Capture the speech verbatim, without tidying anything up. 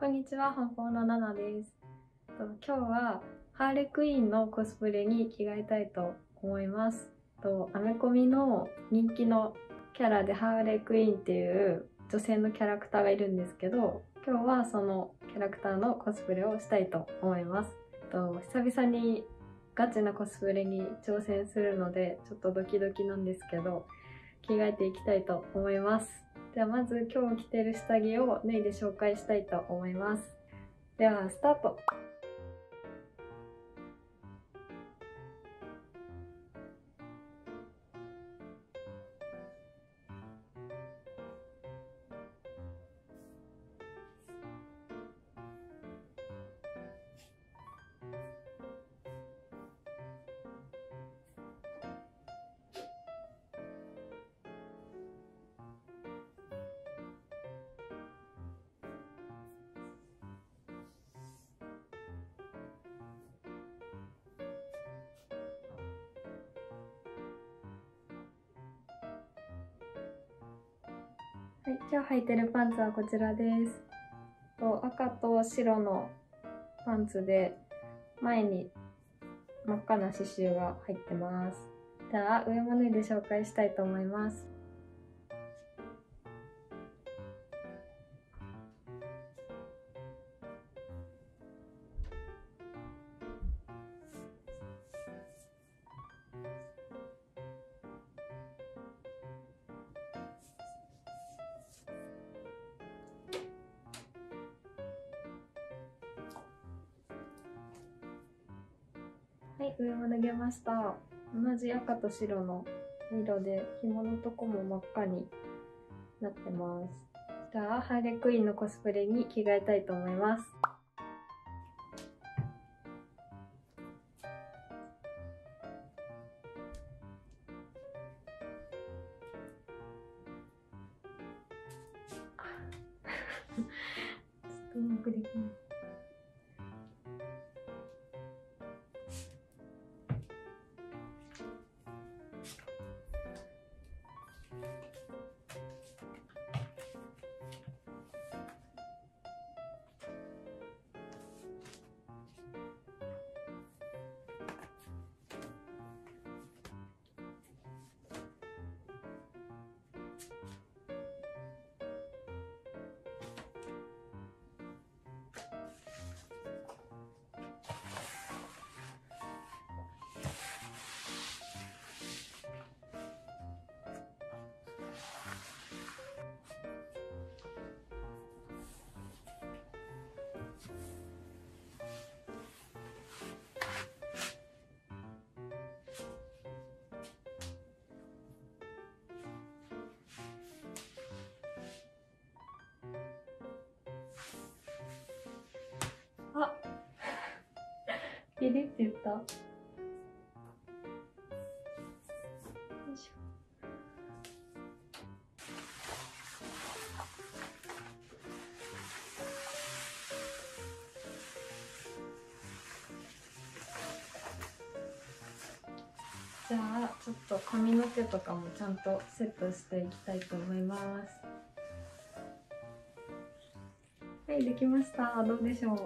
こんにちは、奔放のナナです。今日はハーレクイーンのコスプレに着替えたいと思います。アメコミの人気のキャラでハーレクイーンっていう女性のキャラクターがいるんですけど、今日はそのキャラクターのコスプレをしたいと思います。久々にガチなコスプレに挑戦するので、ちょっとドキドキなんですけど、着替えていきたいと思います。ではまず今日着てる下着を脱いで紹介したいと思います。ではスタート。はい、今日履いてるパンツはこちらです。と赤と白のパンツで前に真っ赤な刺繍が入ってます。じゃあ上も脱いで紹介したいと思います。はい、上も脱げました。同じ赤と白の色で紐のとこも真っ赤になってます。じゃあハーレクイーンのコスプレに着替えたいと思います。ちょっとうまくできない。あ、ピリって言った。よいしょ。じゃあちょっと髪の毛とかもちゃんとセットしていきたいと思います。はい、できました。どうでしょう。